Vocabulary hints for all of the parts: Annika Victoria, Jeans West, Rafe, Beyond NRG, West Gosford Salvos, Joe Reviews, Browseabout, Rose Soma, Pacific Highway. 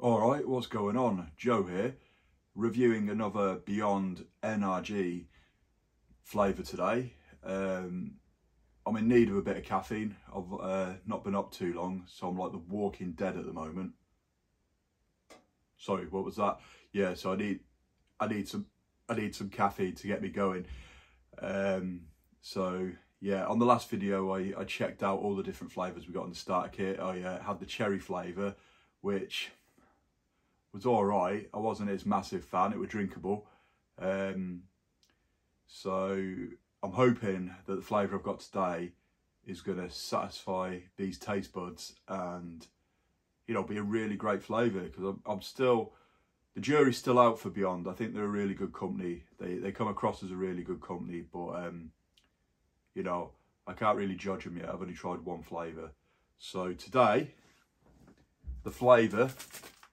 Alright, what's going on? Joe here, reviewing another Beyond NRG flavour today. I'm in need of a bit of caffeine. I've not been up too long, so I'm like the walking dead at the moment. Sorry, what was that? Yeah, so I need some caffeine to get me going. So yeah, on the last video I checked out all the different flavours we got in the starter kit. I had the cherry flavour, which was all right. I wasn't as massive fan. It was drinkable. So I'm hoping that the flavour I've got today is going to satisfy these taste buds and, you know, be a really great flavour, because I'm still, the jury's still out for Beyond. I think they're a really good company. They come across as a really good company, but, you know, I can't really judge them yet. I've only tried one flavour. So today, the flavour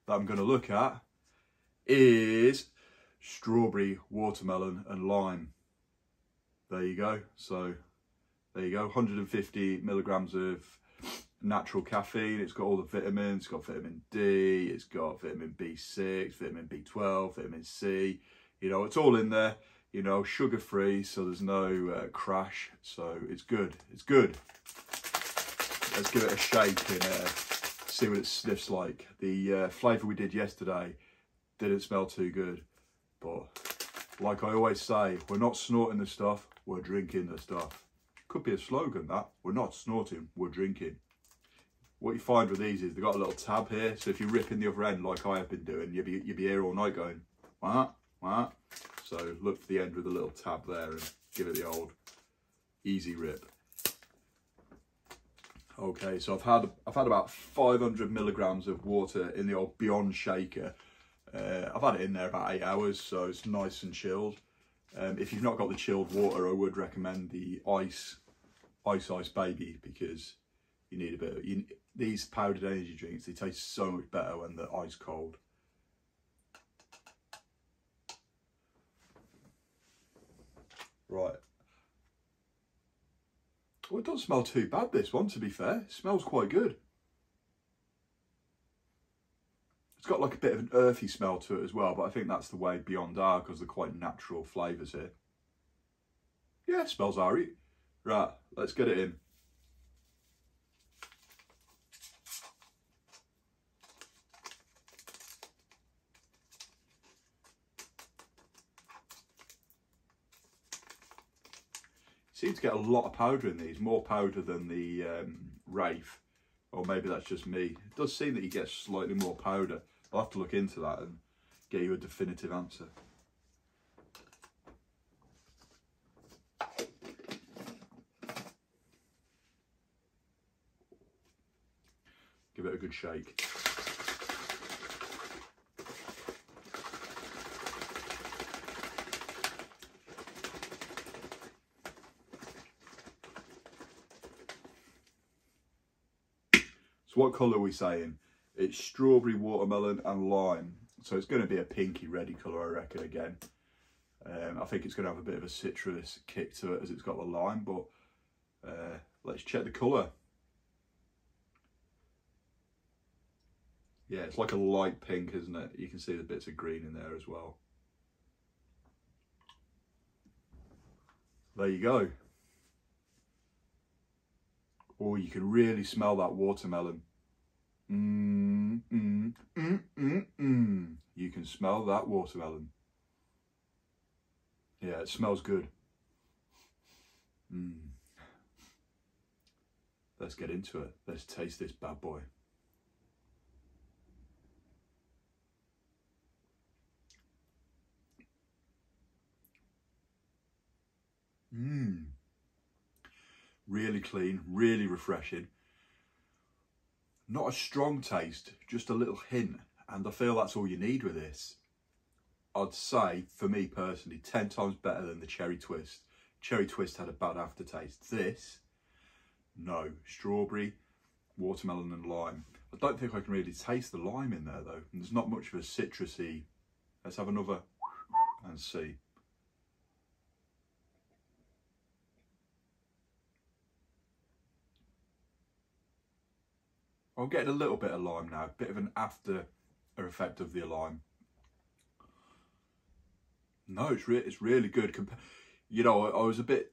that I'm going to look at is strawberry, watermelon and lime. There you go. So there you go, 150 milligrams of natural caffeine. It's got all the vitamins. It's got vitamin D, it's got vitamin B6, vitamin B12, vitamin C. You know, it's all in there, you know, sugar free, so there's no crash. So it's good. It's good. Let's give it a shake in there. See what it sniffs like. The flavour we did yesterday didn't smell too good, but like I always say, we're not snorting the stuff, we're drinking the stuff. Could be a slogan, that. We're not snorting, we're drinking. What you find with these is they've got a little tab here, so if you're ripping the other end like I have been doing, you'll be here all night going what, what. So look for the end with a little tab there and give it the old easy rip. Okay, so I've had about 500 milligrams of water in the old Beyond shaker. I've had it in there about 8 hours, so it's nice and chilled. If you've not got the chilled water, I would recommend the ice baby, because you need a bit of, these powdered energy drinks, they taste so much better when they're ice cold. Right. Well, it doesn't smell too bad, this one, to be fair. It smells quite good. It's got like a bit of an earthy smell to it as well, but I think that's the way Beyond are, because they're quite natural flavours here. Yeah, it smells alright. Right, let's get it in. Seems to get a lot of powder in these, more powder than the Rafe, or maybe that's just me. It does seem that you get slightly more powder. I'll have to look into that and get you a definitive answer. Give it a good shake. What colour are we saying? It's strawberry, watermelon and lime. So it's going to be a pinky reddy colour, I reckon, again. I think it's going to have a bit of a citrus kick to it as it's got the lime, but let's check the colour. Yeah, it's like a light pink, isn't it? You can see the bits of green in there as well. There you go. Oh, you can really smell that watermelon. You can smell that watermelon. Yeah, it smells good. Let's get into it. Let's taste this bad boy. Really clean, really refreshing. Not a strong taste, just a little hint, and I feel that's all you need with this. I'd say, for me personally, 10 times better than the cherry twist. Cherry twist had a bad aftertaste. This, no. Strawberry, watermelon and lime. I don't think I can really taste the lime in there though, and there's not much of a citrusy. Let's have another and see. I'm getting a little bit of lime now, a bit of an after are effectively aligned. No, it's really good. You know, I was a bit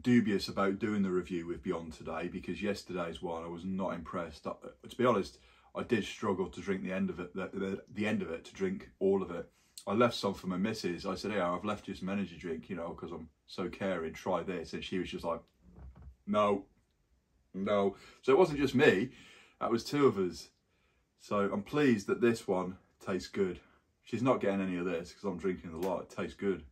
dubious about doing the review with Beyond today, because yesterday's one I was not impressed. To be honest, I did struggle to drink the end of it. The end of it, to drink all of it. I left some for my missus. I said, "Hey, I've left you some energy drink, you know, because I'm so caring. Try this," and she was just like, "No, no." So it wasn't just me; that was two of us. So I'm pleased that this one tastes good. She's not getting any of this because I'm drinking a lot. It tastes good.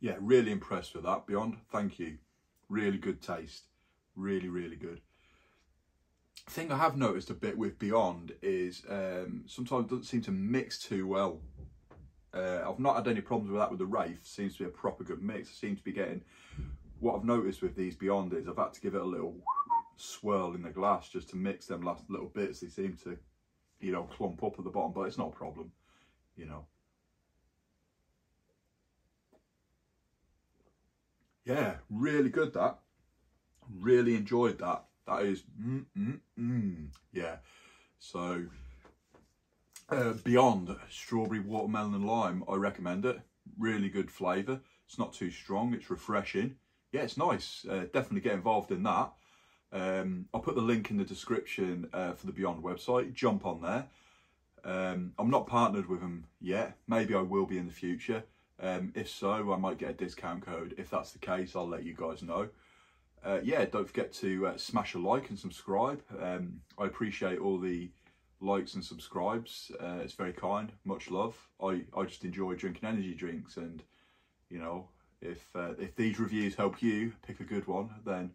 Yeah, really impressed with that, Beyond. Thank you. Really good taste. Really, really good. Thing I have noticed a bit with Beyond is sometimes it doesn't seem to mix too well. I've not had any problems with that with the Rafe. Seems to be a proper good mix. I seem to be getting... What I've noticed with these Beyond is I've had to give it a little swirl in the glass just to mix them last little bits. They seem to, you know, clump up at the bottom, but it's not a problem, you know. Yeah, really good that. Really enjoyed that. That is, yeah. So, Beyond Strawberry, Watermelon and Lime, I recommend it. Really good flavour. It's not too strong. It's refreshing. Yeah, it's nice. Definitely get involved in that. I'll put the link in the description for the Beyond website. Jump on there. I'm not partnered with them yet. Maybe I will be in the future. If so, I might get a discount code. If that's the case, I'll let you guys know. Yeah, don't forget to smash a like and subscribe. I appreciate all the likes and subscribes. It's very kind. Much love. I just enjoy drinking energy drinks, and you know, if these reviews help you pick a good one, then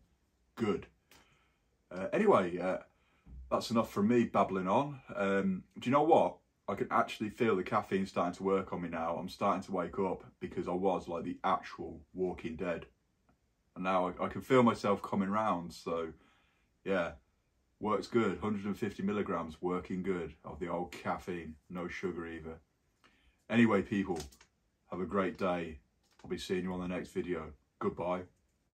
good. Anyway, that's enough from me babbling on. Do you know what? I can actually feel the caffeine starting to work on me now. I'm starting to wake up, because I was like the actual Walking Dead. And now I can feel myself coming round. So, yeah, works good. 150 milligrams working good of the old caffeine. No sugar either. Anyway, people, have a great day. I'll be seeing you on the next video. Goodbye.